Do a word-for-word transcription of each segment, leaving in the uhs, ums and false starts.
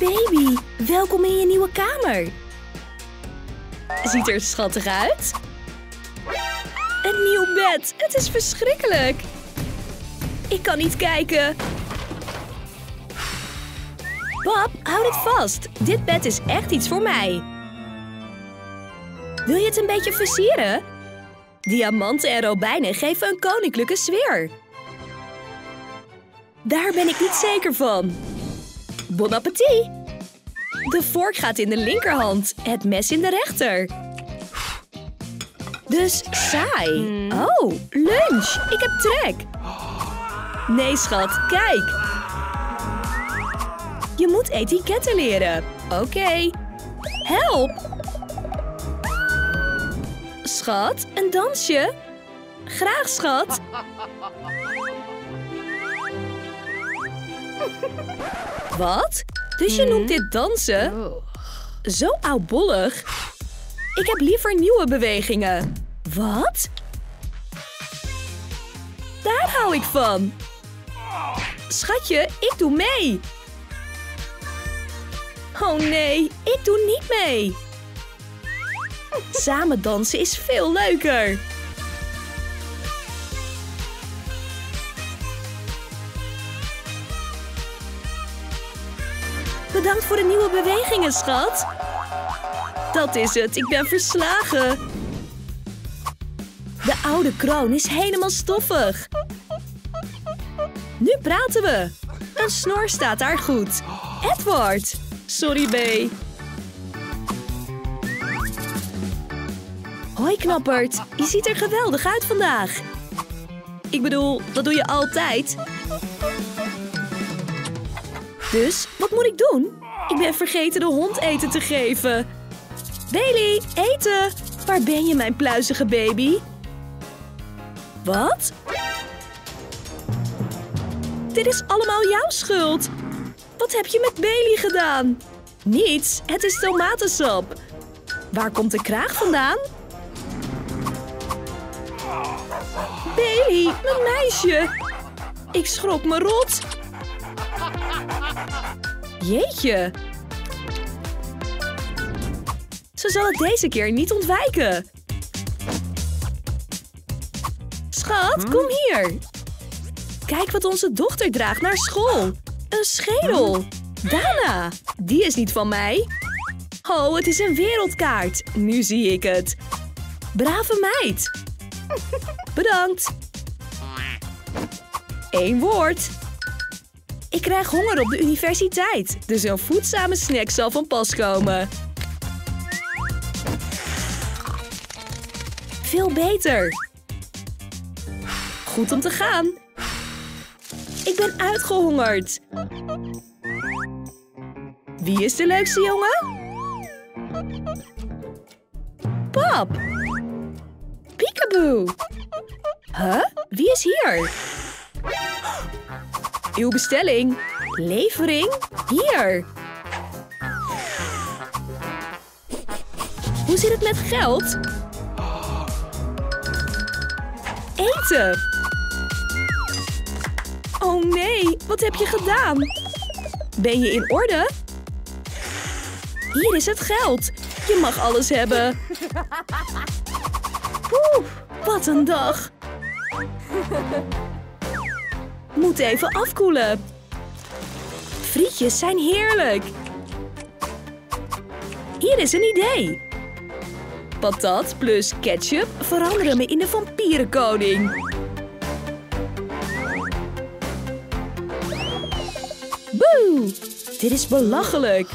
Baby, welkom in je nieuwe kamer. Ziet er schattig uit. Een nieuw bed, het is verschrikkelijk. Ik kan niet kijken. Pap, houd het vast. Dit bed is echt iets voor mij. Wil je het een beetje versieren? Diamanten en robijnen geven een koninklijke sfeer. Daar ben ik niet zeker van. Bon appétit! De vork gaat in de linkerhand, het mes in de rechter. Dus saai. Oh, lunch. Ik heb trek. Nee, schat, kijk. Je moet etiketten leren. Oké. Okay. Help. Schat, een dansje? Graag, schat. Wat? Dus je noemt dit dansen? Zo oudbollig. Ik heb liever nieuwe bewegingen. Wat? Daar hou ik van. Schatje, ik doe mee. Oh nee, ik doe niet mee. Samen dansen is veel leuker. Bedankt voor de nieuwe bewegingen, schat. Dat is het, ik ben verslagen. De oude kroon is helemaal stoffig. Nu praten we. Een snor staat daar goed. Edward. Sorry, B. Hoi, knapperd. Je ziet er geweldig uit vandaag. Ik bedoel, dat doe je altijd. Dus, wat moet ik doen? Ik ben vergeten de hond eten te geven. Bailey, eten! Waar ben je, mijn pluizige baby? Wat? Dit is allemaal jouw schuld. Wat heb je met Bailey gedaan? Niets, het is tomatensap. Waar komt de kraag vandaan? Bailey, mijn meisje. Ik schrok me rot. Jeetje. Ze zal het deze keer niet ontwijken. Schat, kom hier. Kijk wat onze dochter draagt naar school. Een schedel. Dana, die is niet van mij. Oh, het is een wereldkaart. Nu zie ik het. Brave meid. Bedankt. Eén woord. Ik krijg honger op de universiteit, dus een voedzame snack zal van pas komen. Veel beter. Goed om te gaan. Ik ben uitgehongerd. Wie is de leukste jongen? Pap. Peekaboo. Huh? Wie is hier? Uw bestelling. Levering hier. Hoe zit het met geld? Eten. Oh nee, wat heb je gedaan? Ben je in orde? Hier is het geld. Je mag alles hebben. Oeh, wat een dag. Moet even afkoelen. Frietjes zijn heerlijk. Hier is een idee. Patat plus ketchup veranderen me in de vampierenkoning. Boe! Dit is belachelijk.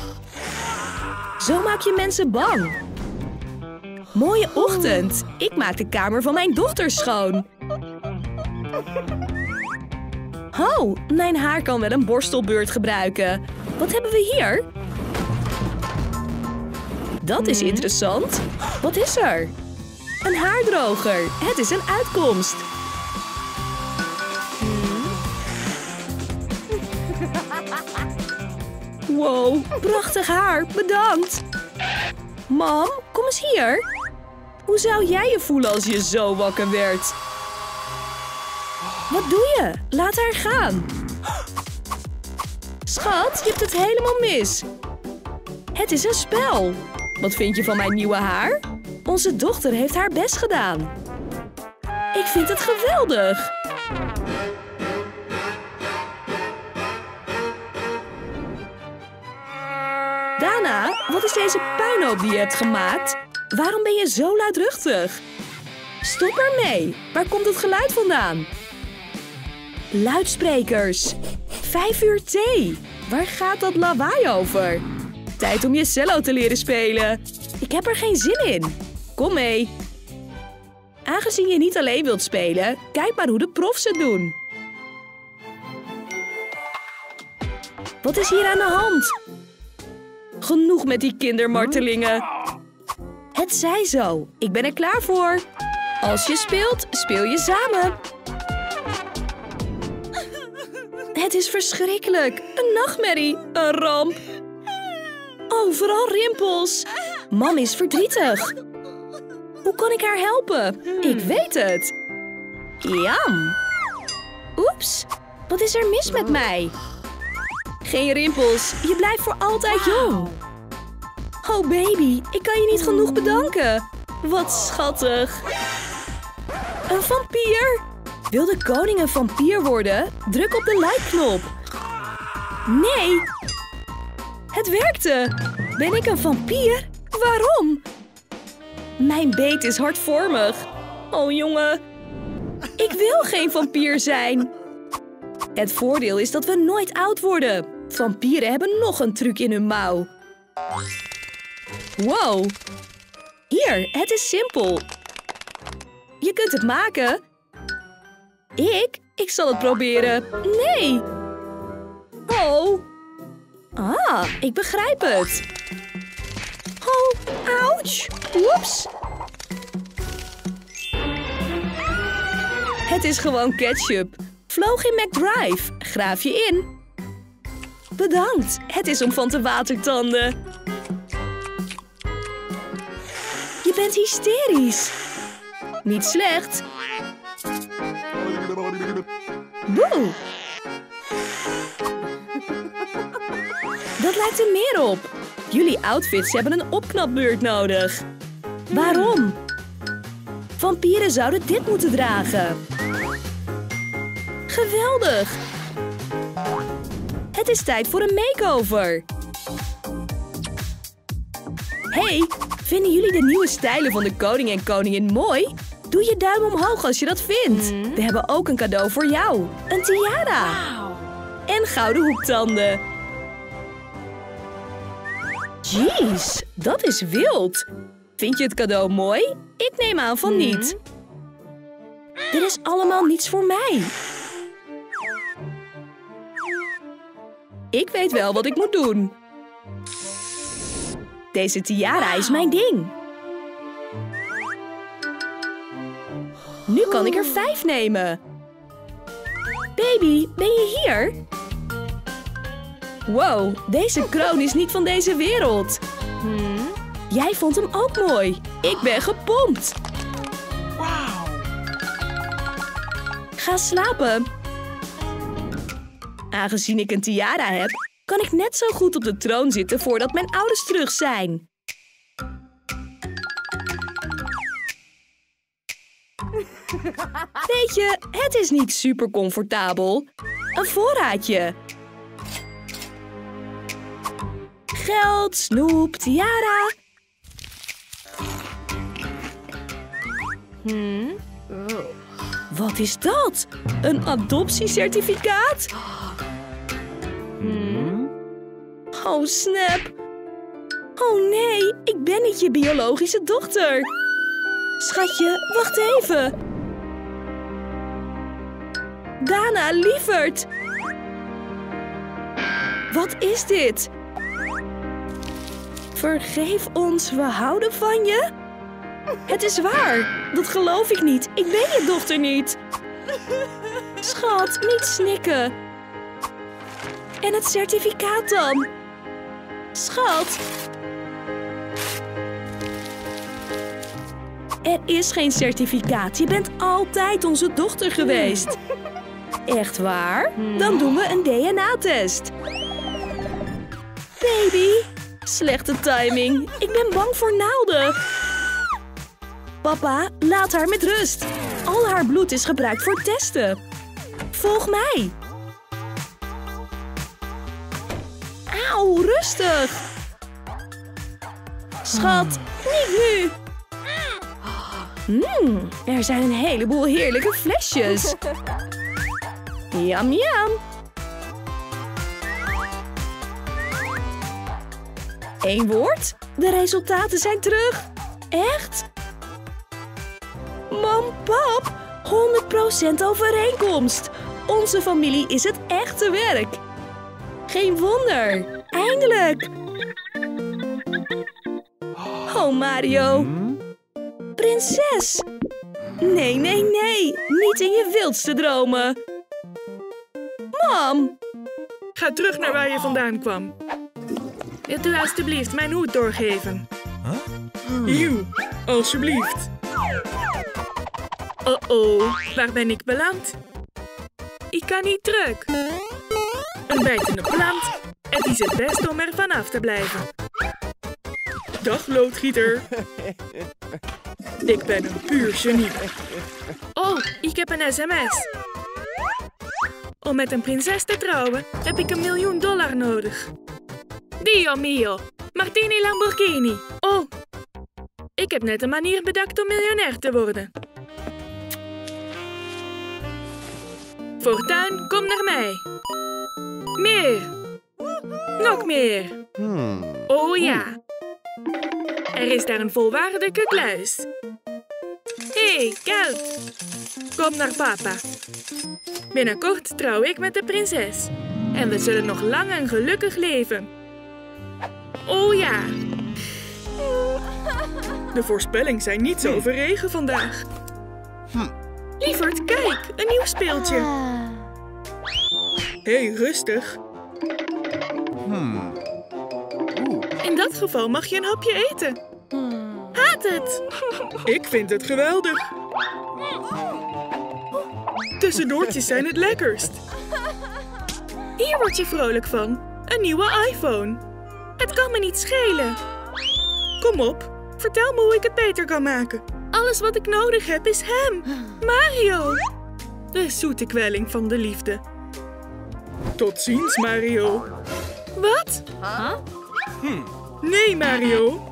Zo maak je mensen bang. Mooie ochtend. Ik maak de kamer van mijn dochter schoon. Oh, mijn haar kan wel een borstelbeurt gebruiken. Wat hebben we hier? Dat is interessant. Wat is er? Een haardroger. Het is een uitkomst. Wow, prachtig haar. Bedankt. Mam, kom eens hier. Hoe zou jij je voelen als je zo wakker werd? Wat doe je? Laat haar gaan. Schat, je hebt het helemaal mis. Het is een spel. Wat vind je van mijn nieuwe haar? Onze dochter heeft haar best gedaan. Ik vind het geweldig. Dana, wat is deze puinhoop die je hebt gemaakt? Waarom ben je zo luidruchtig? Stop ermee. Waar komt het geluid vandaan? Luidsprekers. Vijf uur thee. Waar gaat dat lawaai over? Tijd om je cello te leren spelen. Ik heb er geen zin in. Kom mee. Aangezien je niet alleen wilt spelen, kijk maar hoe de profs het doen. Wat is hier aan de hand? Genoeg met die kindermartelingen. Het zij zo. Ik ben er klaar voor. Als je speelt, speel je samen. Het is verschrikkelijk. Een nachtmerrie. Een ramp. Overal rimpels. Mam is verdrietig. Hoe kan ik haar helpen? Ik weet het. Jam. Oeps. Wat is er mis met mij? Geen rimpels. Je blijft voor altijd jong. Oh baby, ik kan je niet genoeg bedanken. Wat schattig. Een vampier. Wil de koning een vampier worden? Druk op de like-knop. Nee. Het werkte. Ben ik een vampier? Waarom? Mijn beet is hartvormig. Oh jongen. Ik wil geen vampier zijn. Het voordeel is dat we nooit oud worden. Vampieren hebben nog een truc in hun mouw. Wow. Hier, het is simpel. Je kunt het maken. Ik? Ik zal het proberen. Nee. Oh. Ah, ik begrijp het. Oh, ouch. Oeps. Het is gewoon ketchup. Vloog in McDrive. Graaf je in. Bedankt. Het is om van te watertanden. Je bent hysterisch. Niet slecht. Boe. Dat lijkt er meer op. Jullie outfits hebben een opknapbeurt nodig. Waarom? Vampieren zouden dit moeten dragen. Geweldig. Het is tijd voor een makeover. Hey, vinden jullie de nieuwe stijlen van de koning en koningin mooi? Doe je duim omhoog als je dat vindt. We hebben ook een cadeau voor jou. Een tiara. En gouden hoektanden. Jeez, dat is wild. Vind je het cadeau mooi? Ik neem aan van niet. Dit is allemaal niets voor mij. Ik weet wel wat ik moet doen. Deze tiara is mijn ding. Nu kan ik er vijf nemen. Baby, ben je hier? Wow, deze kroon is niet van deze wereld. Jij vond hem ook mooi. Ik ben gepompt. Ga slapen. Aangezien ik een tiara heb, kan ik net zo goed op de troon zitten voordat mijn ouders terug zijn. Weet je, het is niet super comfortabel. Een voorraadje. Geld, snoep, tiara. Hmm? Oh. Wat is dat? Een adoptiecertificaat? Hmm? Oh, snap. Oh nee, ik ben niet je biologische dochter. Schatje, wacht even. Dana, lieverd. Wat is dit? Vergeef ons, we houden van je. Het is waar. Dat geloof ik niet. Ik ben je dochter niet. Schat, niet snikken. En het certificaat dan? Schat. Er is geen certificaat. Je bent altijd onze dochter geweest. Echt waar? Dan doen we een D N A-test. Baby. Slechte timing. Ik ben bang voor naalden. Papa, laat haar met rust. Al haar bloed is gebruikt voor testen. Volg mij. Auw, rustig. Schat, niet nu. Mm, er zijn een heleboel heerlijke flesjes. Jam, jam. Eén woord? De resultaten zijn terug. Echt? Mam, pap, honderd procent overeenkomst. Onze familie is het echte werk. Geen wonder. Eindelijk. Oh, Mario. Prinses. Nee, nee, nee. Niet in je wildste dromen. Mam. Ga terug naar waar je vandaan kwam. Wilt u alstublieft mijn hoed doorgeven? Huh? Joe, alsjeblieft. Uh-oh, waar ben ik beland? Ik kan niet terug. Een bijtende plant. Het is het best om er vanaf te blijven. Dag, loodgieter. Ik ben een puur genie. Oh, ik heb een sms. Om met een prinses te trouwen heb ik een miljoen dollar nodig. Dio mio, Martini Lamborghini. Oh, ik heb net een manier bedacht om miljonair te worden. Fortuin, kom naar mij. Meer. Nog meer. Oh ja. Er is daar een volwaardige kluis. Hé, hey, geld. Kom naar papa. Binnenkort trouw ik met de prinses. En we zullen nog lang en gelukkig leven. Oh ja. De voorspellingen zijn niet zo verregen vandaag. Lieverd, kijk. Een nieuw speeltje. Hé, hey, rustig. Hmm. In dat geval mag je een hapje eten. Haat het! Ik vind het geweldig. Tussendoortjes zijn het lekkerst. Hier word je vrolijk van. Een nieuwe iPhone. Het kan me niet schelen. Kom op, vertel me hoe ik het beter kan maken. Alles wat ik nodig heb is hem, Mario. De zoete kwelling van de liefde. Tot ziens, Mario. Wat? Huh? Hm. Nee, Mario.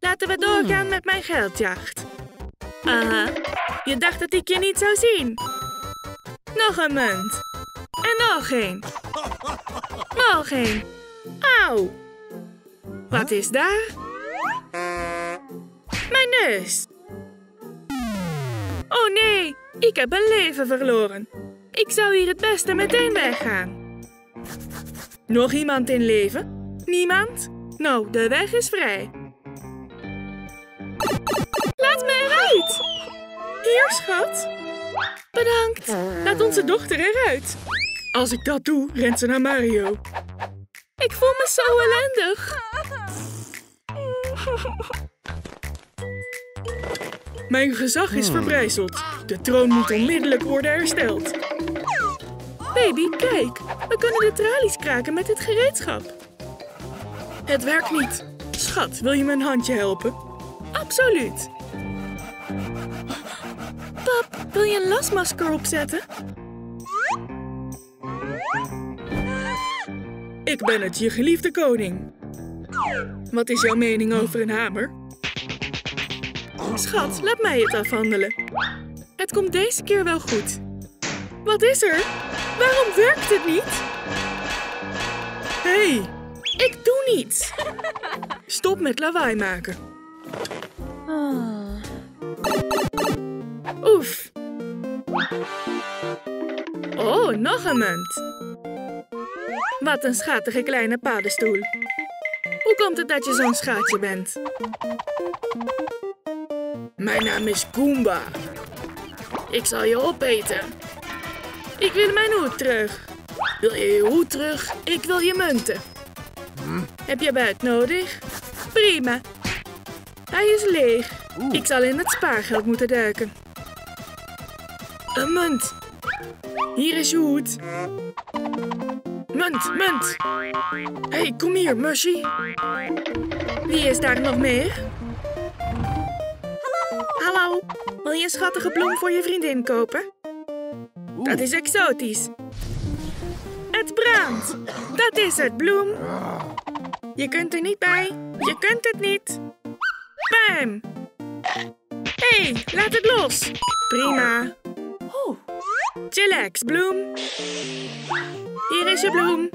Laten we doorgaan met mijn geldjacht. Aha, je dacht dat ik je niet zou zien. Nog een munt. En nog één. Nog één. Auw. Wat is daar? Mijn neus. Oh nee, ik heb een leven verloren. Ik zou hier het beste meteen weggaan. Nog iemand in leven? Niemand? Nou, de weg is vrij. Laat me eruit! Hier, schat. Bedankt. Laat onze dochter eruit. Als ik dat doe, rent ze naar Mario. Ik voel me zo ellendig. Mijn gezag is verbrijzeld. De troon moet onmiddellijk worden hersteld. Baby, kijk. We kunnen de tralies kraken met het gereedschap. Het werkt niet. Schat, wil je me een handje helpen? Absoluut. Pap, wil je een lasmasker opzetten? Ik ben het, je geliefde koning. Wat is jouw mening over een hamer? Schat, laat mij het afhandelen. Het komt deze keer wel goed. Wat is er? Waarom werkt het niet? Hé, hey, ik doe niets. Stop met lawaai maken. Oef. Oh, nog een munt. Wat een schattige kleine paddenstoel. Hoe komt het dat je zo'n schaatje bent? Mijn naam is Goomba. Ik zal je opeten. Ik wil mijn hoed terug. Wil je je hoed terug? Ik wil je munten. Hm? Heb je buit nodig? Prima. Hij is leeg. Oeh. Ik zal in het spaargeld moeten duiken. Een munt. Hier is je hoed. Munt, munt. Hé, hey, kom hier, Mushy. Wie is daar nog meer? Hallo. Hallo. Wil je een schattige bloem voor je vriendin kopen? Oeh. Dat is exotisch. Het brandt. Dat is het, bloem. Je kunt er niet bij. Je kunt het niet. Bam. Hé, hey, laat het los. Prima. Chillax, bloem. Hier is je bloem.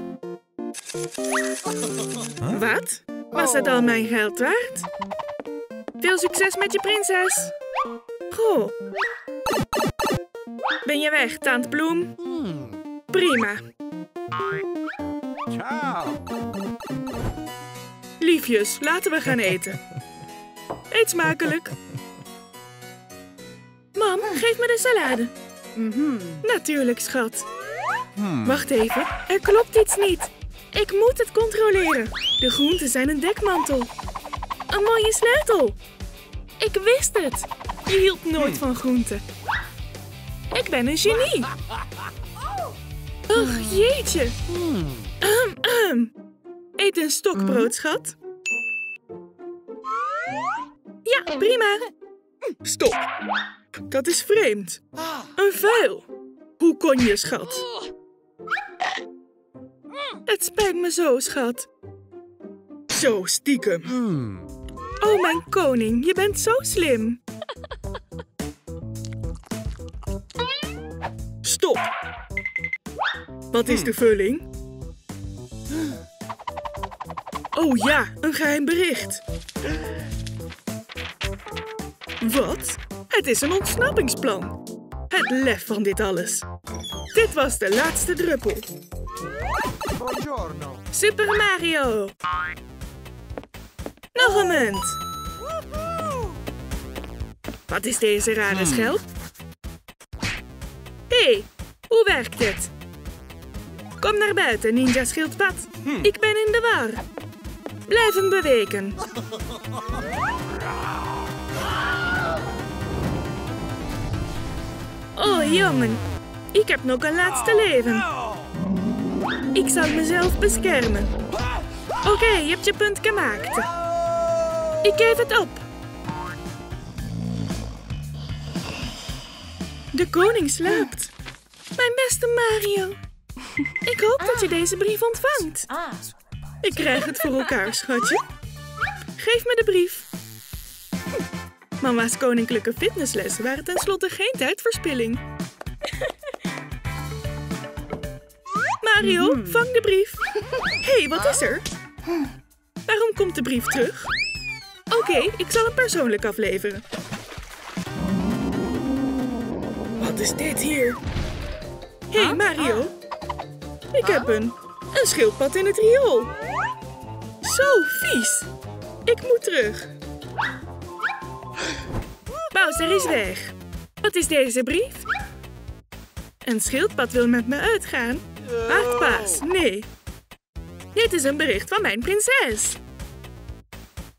Huh? Wat? Was dat al mijn geld waard? Veel succes met je prinses. Goh. Ben je weg, tante Bloem? Prima. Ciao. Liefjes, laten we gaan eten. Eet smakelijk. Mam, geef me de salade. Mm-hmm. Natuurlijk, schat. Hmm. Wacht even, er klopt iets niet. Ik moet het controleren. De groenten zijn een dekmantel. Een mooie sleutel. Ik wist het. Je hield nooit van groenten. Ik ben een genie. Och, jeetje. Um, um. Eet een stokbrood, schat. Ja, prima. Stop. Dat is vreemd. Een vuil. Hoe kon je, schat? Het spijt me zo, schat. Zo stiekem. Oh, mijn koning, je bent zo slim. Stop. Wat is de vulling? Oh ja, een geheim bericht. Wat? Het is een ontsnappingsplan. Het lef van dit alles. Dit was de laatste druppel. Buongiorno. Super Mario. Nog een munt. Wat is deze rare schelp? Hé, hey, hoe werkt dit? Kom naar buiten, ninja schildpad. Ik ben in de war. Blijven bewegen. Oh, jongen. Ik heb nog een laatste leven. Ik zal mezelf beschermen. Oké, okay, je hebt je punt gemaakt. Ik geef het op. De koning slaapt. Mijn beste Mario. Ik hoop dat je deze brief ontvangt. Ik krijg het voor elkaar, schatje. Geef me de brief. Mama's koninklijke fitnesslessen waren tenslotte geen tijdverspilling. Mario, vang de brief. Hé, hey, wat is er? Waarom komt de brief terug? Oké, okay, ik zal hem persoonlijk afleveren. Wat is dit hier? Hé, hey, Mario. Ik heb een, een schildpad in het riool. Zo vies. Ik moet terug. Bowser is weg. Wat is deze brief? Een schildpad wil met me uitgaan. Wacht, paas. Nee. Dit is een bericht van mijn prinses.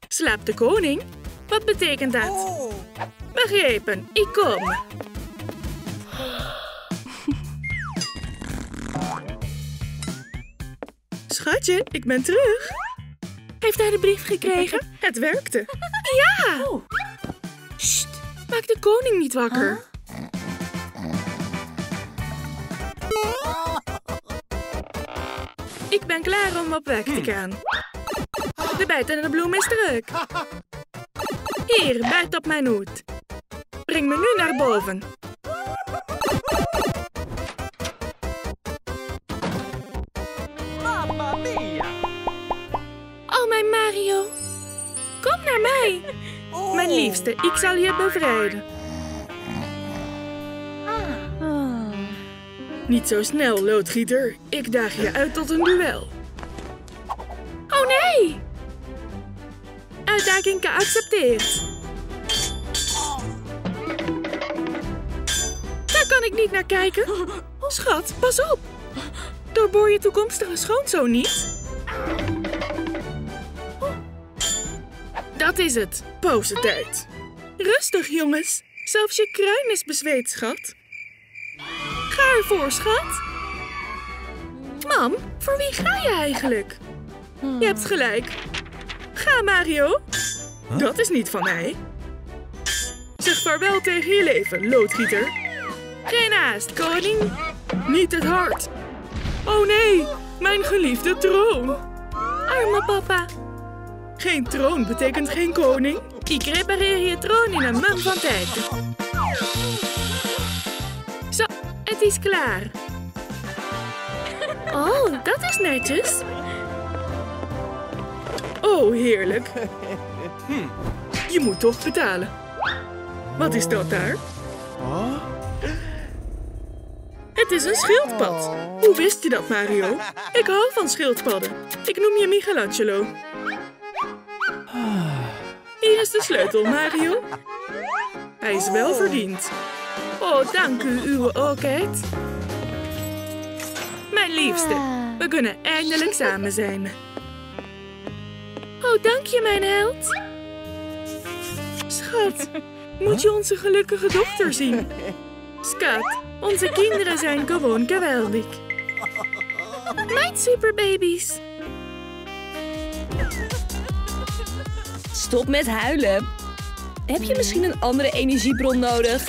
Slaapt de koning? Wat betekent dat? Begrepen. Ik kom. Schatje, ik ben terug. Heeft hij de brief gekregen? Het werkte. Ja! Sst. Maak de koning niet wakker. Huh? Ik ben klaar om op weg te gaan. De bijtende bloem is druk. Hier, bijt op mijn hoed. Breng me nu naar boven. Mamma mia! Oh, mijn Mario. Kom naar mij. Mijn liefste, ik zal je bevrijden. Ah. Oh. Niet zo snel, loodgieter. Ik daag je uit tot een duel. Oh nee! opmerking geaccepteerd. Daar kan ik niet naar kijken. Schat, pas op. Doorboor je toekomstige schoonzoon niet. Dat is het. Pose tijd. Rustig, jongens. Zelfs je kruin is bezweet, schat. Ga ervoor, schat. Mam, voor wie ga je eigenlijk? Je hebt gelijk. Ga, Mario. Huh? Dat is niet van mij. Zeg vaarwel tegen je leven, loodgieter. Geen haast, koning. Niet het hart. Oh nee, mijn geliefde troon. Arme papa. Geen troon betekent geen koning. Ik repareer je troon in een mum van tijd. Zo, het is klaar. Oh, dat is netjes. Oh, heerlijk. Hm, je moet toch betalen. Wat is dat daar? Het is een schildpad. Hoe wist je dat, Mario? Ik hou van schildpadden. Ik noem je Michelangelo. Hier is de sleutel, Mario. Hij is wel verdiend. Oh, dank u, uw oogheid. Mijn liefste, we kunnen eindelijk samen zijn. Oh, dank je, mijn held. Schat, moet je onze gelukkige dochter zien? Schat, onze kinderen zijn gewoon geweldig. Mijn superbabies. Stop met huilen. Heb je misschien een andere energiebron nodig?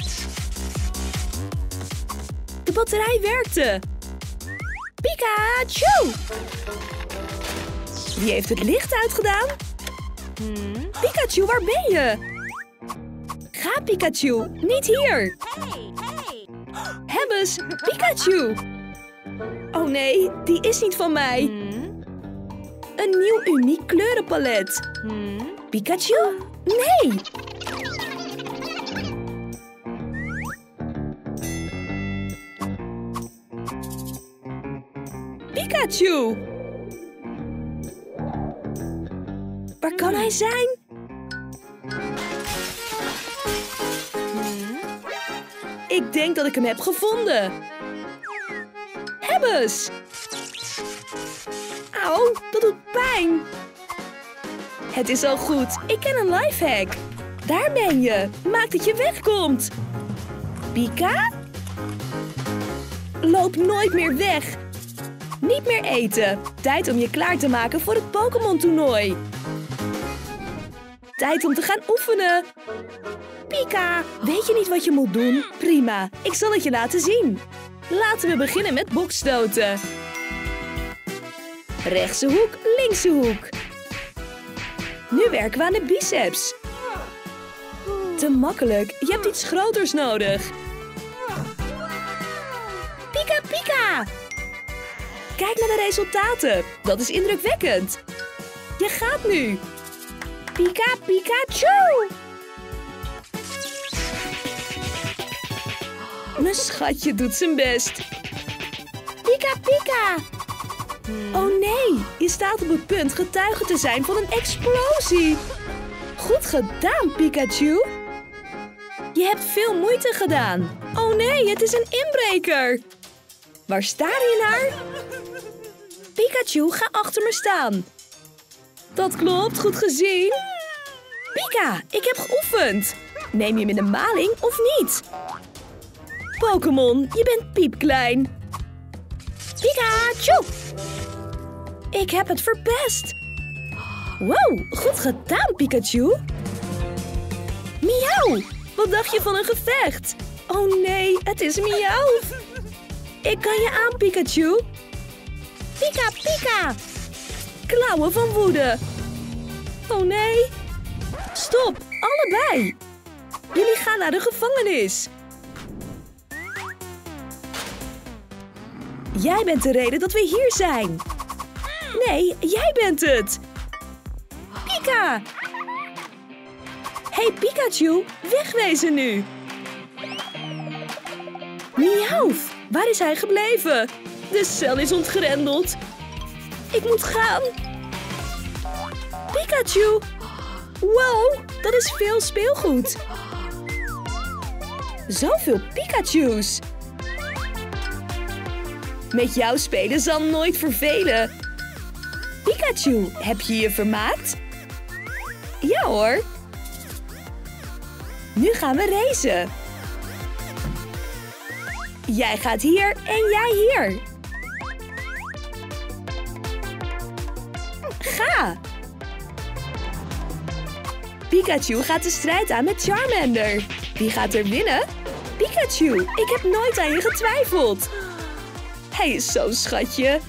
De batterij werkte. Pikachu! Wie heeft het licht uitgedaan? Hmm. Pikachu, waar ben je? Ga, Pikachu, niet hier! Hey, hey. Hebbes, Pikachu! Oh nee, die is niet van mij. Hmm. Een nieuw uniek kleurenpalet. Hmm. Pikachu? Nee! Pikachu! Waar kan hij zijn? Ik denk dat ik hem heb gevonden. Hebbes! Auw, dat doet pijn. Het is al goed. Ik ken een lifehack. Daar ben je. Maak dat je wegkomt. Pika? Loop nooit meer weg. Niet meer eten. Tijd om je klaar te maken voor het Pokémon-toernooi. Tijd om te gaan oefenen. Pika, weet je niet wat je moet doen? Prima, ik zal het je laten zien. Laten we beginnen met boksstoten. Rechtse hoek, linkse hoek. Nu werken we aan de biceps. Te makkelijk, je hebt iets groters nodig. Pika, pika! Kijk naar de resultaten. Dat is indrukwekkend. Je gaat nu. Pika, Pikachu! Mijn schatje doet zijn best. Pika, pika! Oh nee, je staat op het punt getuige te zijn van een explosie. Goed gedaan, Pikachu. Je hebt veel moeite gedaan. Oh nee, het is een inbreker. Waar staar je naar? Pikachu, ga achter me staan. Dat klopt, goed gezien. Pika, ik heb geoefend. Neem je hem in de maling of niet? Pokémon, je bent piepklein. Pikachu! Ik heb het verpest. Wow, goed gedaan, Pikachu. Miauw, wat dacht je van een gevecht? Oh nee, het is Miauw. Ik kan je aan, Pikachu. Pika, pika! Klauwen van woede. Oh nee. Stop, allebei. Jullie gaan naar de gevangenis. Jij bent de reden dat we hier zijn. Nee, jij bent het. Pika! Hey Pikachu, wegwezen nu. Miauw, waar is hij gebleven? De cel is ontgrendeld. Ik moet gaan. Pikachu, Wow, dat is veel speelgoed. Zoveel Pikachu's. Met jou spelen zal nooit vervelen. Pikachu, heb je je vermaakt? Ja hoor. Nu gaan we racen. Jij gaat hier en jij hier. Ga! Pikachu gaat de strijd aan met Charmander. Wie gaat er winnen? Pikachu, ik heb nooit aan je getwijfeld. Hij is zo'n schatje.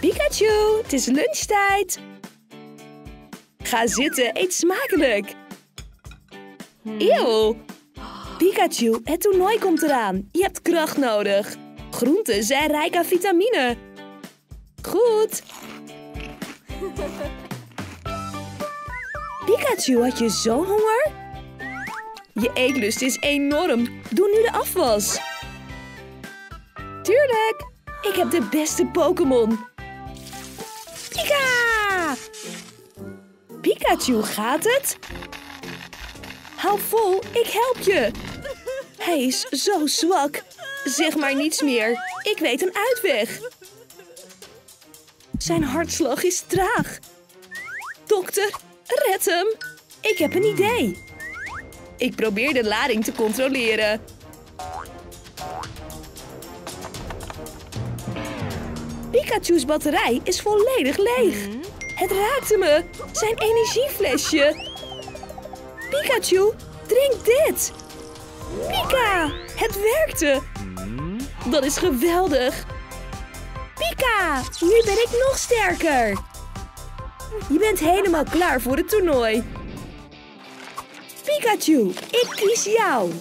Pikachu, het is lunchtijd. Ga zitten, eet smakelijk. Eeuw! Pikachu, het toernooi komt eraan. Je hebt kracht nodig. Groenten zijn rijk aan vitamine. Goed. Pikachu, had je zo'n honger? Je eetlust is enorm. Doe nu de afwas. Tuurlijk. Ik heb de beste Pokémon. Pika! Pikachu, gaat het? Hou vol, ik help je. Hij is zo zwak. Zeg maar niets meer. Ik weet een uitweg. Zijn hartslag is traag. Dokter, red hem. Ik heb een idee. Ik probeer de lading te controleren. Pikachu's batterij is volledig leeg. Het raakte me. Zijn energieflesje. Pikachu, drink dit! Pika! Het werkte! Dat is geweldig! Pika! Nu ben ik nog sterker! Je bent helemaal klaar voor het toernooi! Pikachu, ik kies jou!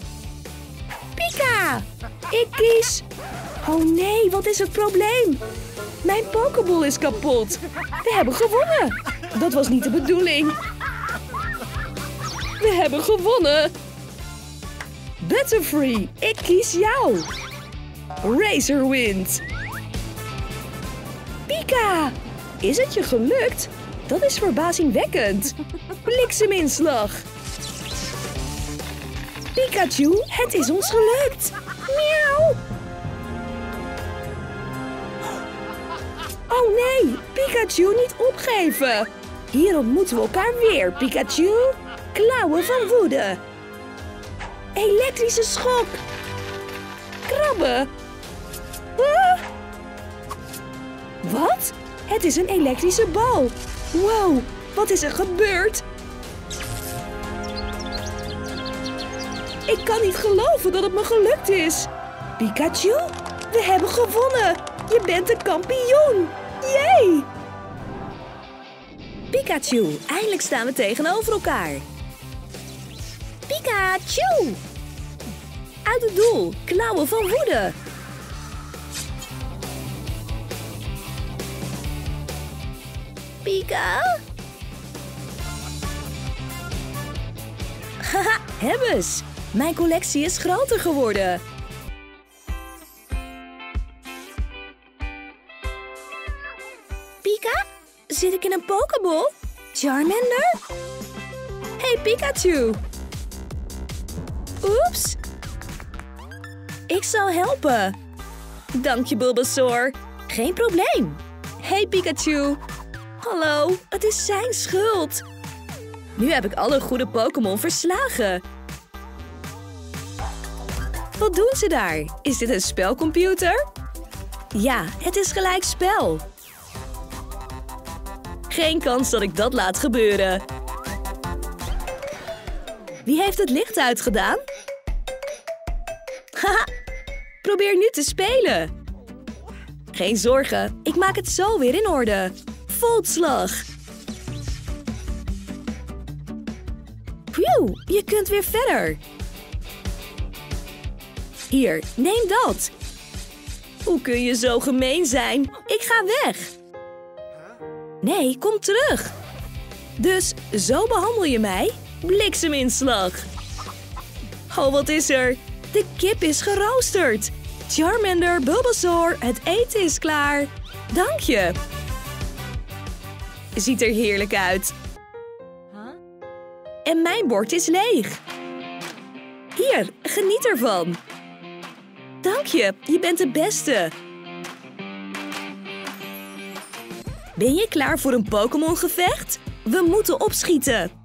Pika! Ik kies... Oh nee, wat is het probleem? Mijn Pokéball is kapot! We hebben gewonnen! Dat was niet de bedoeling! We hebben gewonnen! Butterfree, ik kies jou! Razorwind! Pika! Is het je gelukt? Dat is verbazingwekkend! Blikseminslag! Pikachu, het is ons gelukt! Miauw! Oh nee! Pikachu, niet opgeven! Hier ontmoeten we elkaar weer, Pikachu! Klauwen van woede. Elektrische schok. Krabben. Huh? Wat? Het is een elektrische bal. Wow, wat is er gebeurd? Ik kan niet geloven dat het me gelukt is. Pikachu, we hebben gewonnen. Je bent de kampioen. Jee! Pikachu, eindelijk staan we tegenover elkaar. Pikachu! Uit het doel, klauwen van woede. Pika? Haha, hebbes! Mijn collectie is groter geworden. Pika? Zit ik in een Pokéball? Charmander? Hey Pikachu! Oeps! Ik zal helpen. Dank je, Bulbasaur. Geen probleem. Hey, Pikachu. Hallo, het is zijn schuld. Nu heb ik alle goede Pokémon verslagen. Wat doen ze daar? Is dit een spelcomputer? Ja, het is gelijk spel. Geen kans dat ik dat laat gebeuren. Wie heeft het licht uitgedaan? Haha, probeer nu te spelen. Geen zorgen, ik maak het zo weer in orde. Voltslag. Pjoe, je kunt weer verder. Hier, neem dat. Hoe kun je zo gemeen zijn? Ik ga weg. Nee, kom terug. Dus zo behandel je mij? Blikseminslag. Oh, wat is er? De kip is geroosterd. Charmander, Bulbasaur, het eten is klaar. Dank je. Ziet er heerlijk uit. en mijn bord is leeg. Hier, geniet ervan. Dank je, je bent de beste. Ben je klaar voor een Pokémon-gevecht? We moeten opschieten.